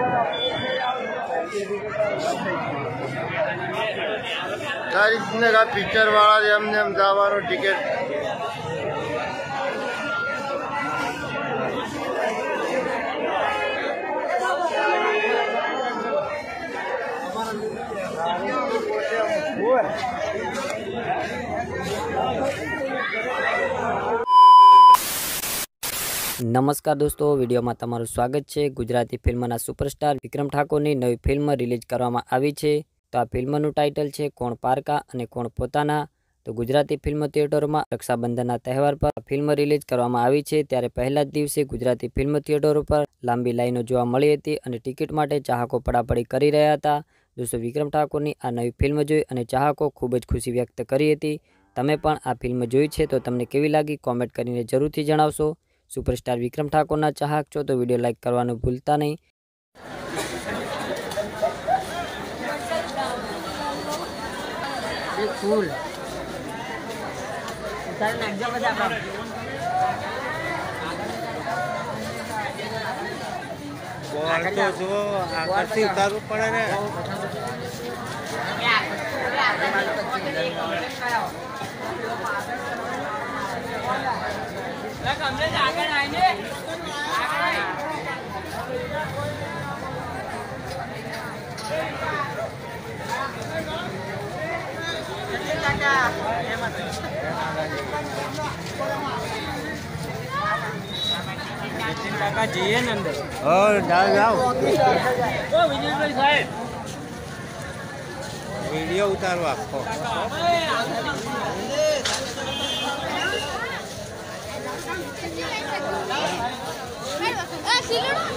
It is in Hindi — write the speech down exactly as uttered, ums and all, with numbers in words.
इसने का पिक्चर वाला हमने हम दावा टिकट नमस्कार दोस्तों, वीडियो में तमारू स्वागत है। गुजराती फिल्मना सुपरस्टार विक्रम ठाकुर की नवी फिल्म रिलीज करवामां आवी छे। तो आ फिल्मनुं टाइटल है कोण पारका अने कोण पोताना। तो गुजराती फिल्म थिएटर में रक्षाबंधन तहेवार पर फिल्म रिलीज करवामां आवी छे, त्यारे पहला ज दिवसे गुजराती फिल्म थिएटर पर लांबी लाइनों जोवा मळी हती अने टिकट माटे चाहको पड़ापड़ी करी रह्या हता। दोस्तों, विक्रम ठाकुर की आ नवी फिल्म जोई अने चाहको खूब ज खुशी व्यक्त करी हती। तमे पण आ फिल्म जोई छे तो तमने केवी लागी कॉमेंट करीने जरूरथी जणावशो। सुपरस्टार विक्रम ठाकुरना चाहक छो तो विडियो लाइक करवानुं भूलता नहीं। फूल तो जो आकर्षी उतारू पड़े ने काका जी है ना अंदर और डाल जाओ। ओ विजय भाई साहब वीडियो उतारो आपको। ओ सिलड़ो